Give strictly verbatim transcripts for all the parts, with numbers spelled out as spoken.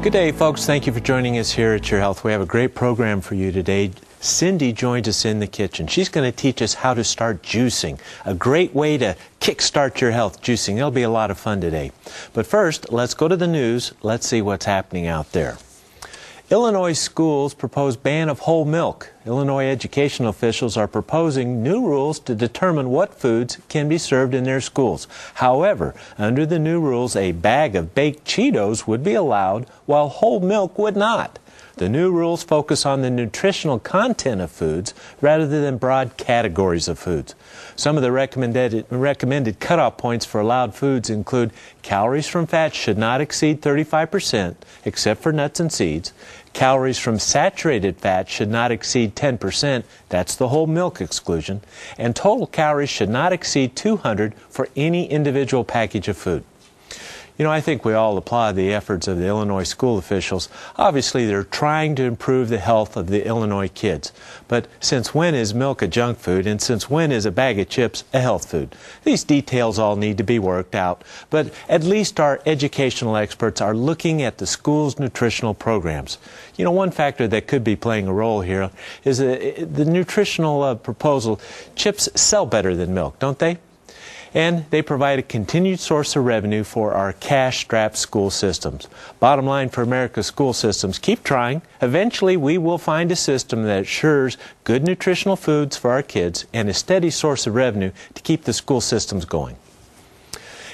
Good day, folks. Thank you for joining us here at Your Health. We have a great program for you today. Cindy joined us in the kitchen. She's going to teach us how to start juicing, a great way to kickstart your health, juicing. It'll be a lot of fun today. But first, let's go to the news. Let's see what's happening out there. Illinois schools propose ban of whole milk. Illinois educational officials are proposing new rules to determine what foods can be served in their schools. However, under the new rules, a bag of baked Cheetos would be allowed while whole milk would not. The new rules focus on the nutritional content of foods rather than broad categories of foods. Some of the recommended, recommended cutoff points for allowed foods include calories from fats should not exceed thirty-five percent, except for nuts and seeds. Calories from saturated fats should not exceed ten percent. That's the whole milk exclusion. And total calories should not exceed two hundred for any individual package of food. You know, I think we all applaud the efforts of the Illinois school officials. Obviously, they're trying to improve the health of the Illinois kids. But since when is milk a junk food, and since when is a bag of chips a health food? These details all need to be worked out. But at least our educational experts are looking at the school's nutritional programs. You know, one factor that could be playing a role here is the nutritional uh, proposal. Chips sell better than milk, don't they? And they provide a continued source of revenue for our cash-strapped school systems. Bottom line for America's school systems, keep trying. Eventually, we will find a system that assures good nutritional foods for our kids and a steady source of revenue to keep the school systems going.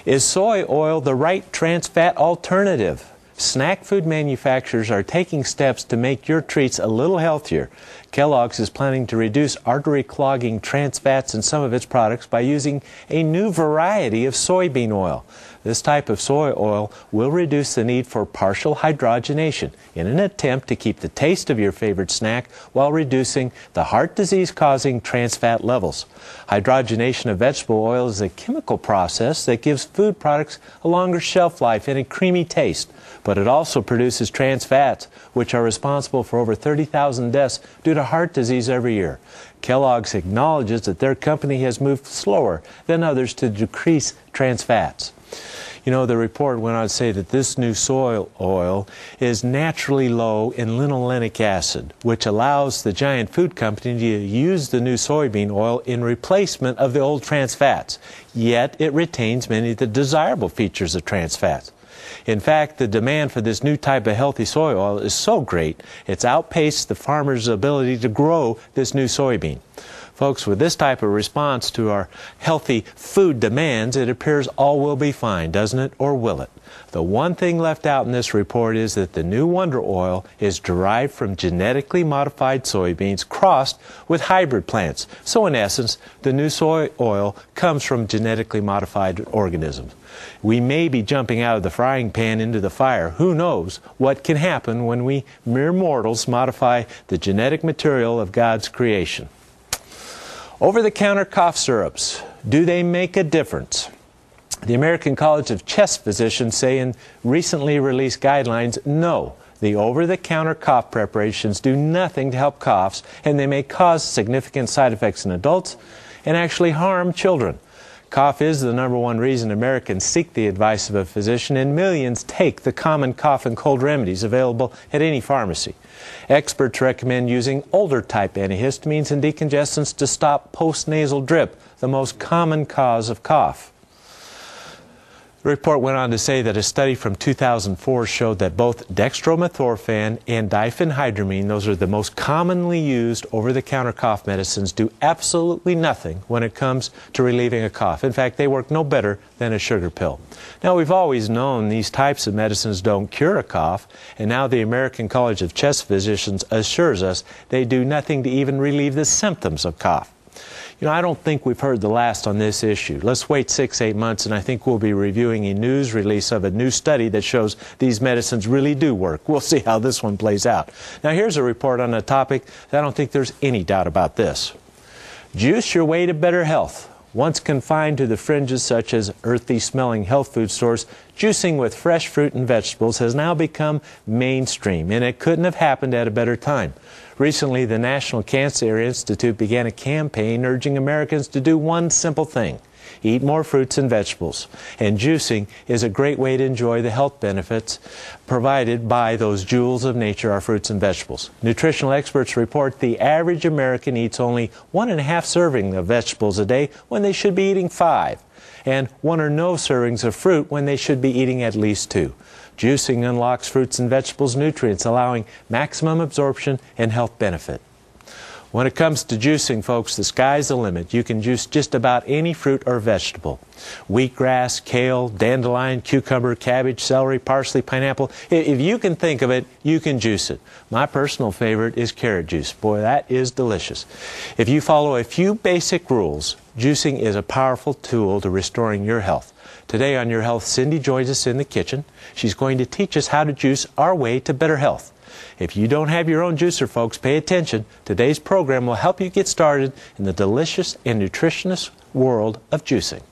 Is soy oil the right trans fat alternative? Snack food manufacturers are taking steps to make your treats a little healthier. Kellogg's is planning to reduce artery-clogging trans fats in some of its products by using a new variety of soybean oil. This type of soy oil will reduce the need for partial hydrogenation in an attempt to keep the taste of your favorite snack while reducing the heart disease-causing trans fat levels. Hydrogenation of vegetable oil is a chemical process that gives food products a longer shelf life and a creamy taste, but it also produces trans fats, which are responsible for over thirty thousand deaths due to heart disease every year. Kellogg's acknowledges that their company has moved slower than others to decrease trans fats. You know, the report went on to say that this new soy oil is naturally low in linolenic acid, which allows the giant food company to use the new soybean oil in replacement of the old trans fats, yet it retains many of the desirable features of trans fats. In fact, the demand for this new type of healthy soy oil is so great, it's outpaced the farmer's ability to grow this new soybean. Folks, with this type of response to our healthy food demands, it appears all will be fine, doesn't it? Or will it? The one thing left out in this report is that the new wonder oil is derived from genetically modified soybeans crossed with hybrid plants. So in essence, the new soy oil comes from genetically modified organisms. We may be jumping out of the frying pan into the fire. Who knows what can happen when we mere mortals modify the genetic material of God's creation. Over-the-counter cough syrups, do they make a difference? The American College of Chest Physicians say in recently released guidelines, no, the over-the-counter cough preparations do nothing to help coughs, and they may cause significant side effects in adults and actually harm children. Cough is the number one reason Americans seek the advice of a physician, and millions take the common cough and cold remedies available at any pharmacy. Experts recommend using older-type antihistamines and decongestants to stop post-nasal drip, the most common cause of cough. The report went on to say that a study from two thousand four showed that both dextromethorphan and diphenhydramine, those are the most commonly used over-the-counter cough medicines, do absolutely nothing when it comes to relieving a cough. In fact, they work no better than a sugar pill. Now, we've always known these types of medicines don't cure a cough, and now the American College of Chest Physicians assures us they do nothing to even relieve the symptoms of cough. You know, I don't think we've heard the last on this issue. Let's wait six, eight months, and I think we'll be reviewing a news release of a new study that shows these medicines really do work. We'll see how this one plays out. Now, here's a report on a topic that I don't think there's any doubt about this. Juice your way to better health. Once confined to the fringes such as earthy-smelling health food stores, juicing with fresh fruit and vegetables has now become mainstream, and it couldn't have happened at a better time. Recently, the National Cancer Institute began a campaign urging Americans to do one simple thing: Eat more fruits and vegetables. And juicing is a great way to enjoy the health benefits provided by those jewels of nature, our fruits and vegetables. Nutritional experts report the average American eats only one and a half serving of vegetables a day when they should be eating five, and one or no servings of fruit when they should be eating at least two. Juicing unlocks fruits and vegetables' nutrients, allowing maximum absorption and health benefit. When it comes to juicing, folks, the sky's the limit. You can juice just about any fruit or vegetable. Wheatgrass, kale, dandelion, cucumber, cabbage, celery, parsley, pineapple. If you can think of it, you can juice it. My personal favorite is carrot juice. Boy, that is delicious. If you follow a few basic rules, juicing is a powerful tool to restoring your health. Today on Your Health, Cindy joins us in the kitchen. She's going to teach us how to juice our way to better health. If you don't have your own juicer, folks, pay attention. Today's program will help you get started in the delicious and nutritious world of juicing.